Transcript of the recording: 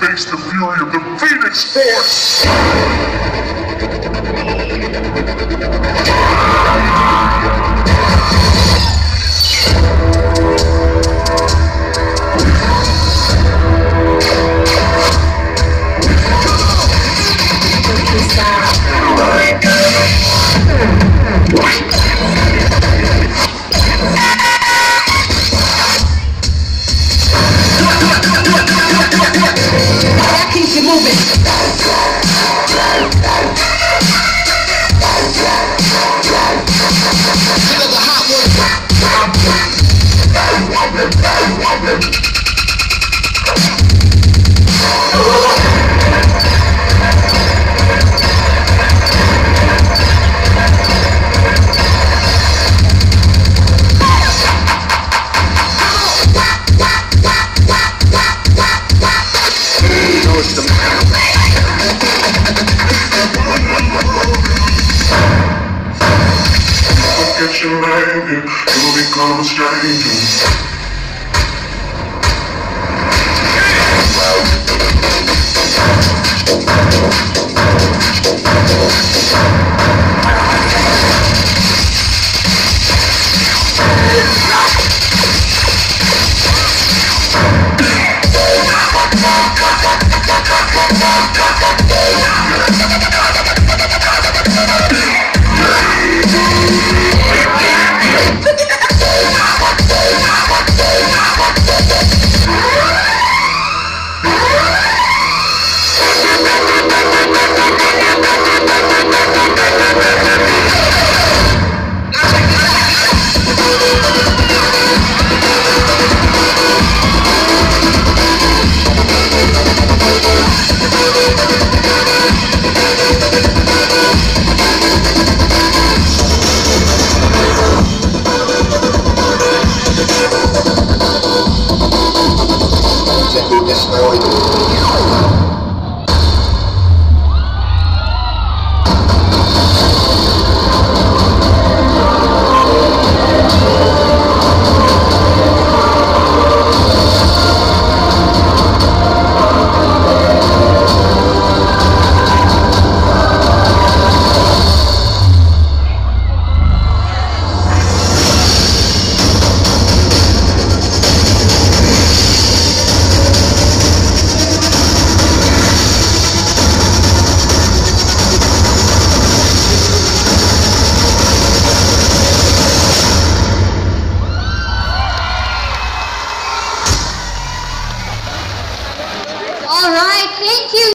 face the fury of the Phoenix Force! You'll become a stranger. All right, thank you.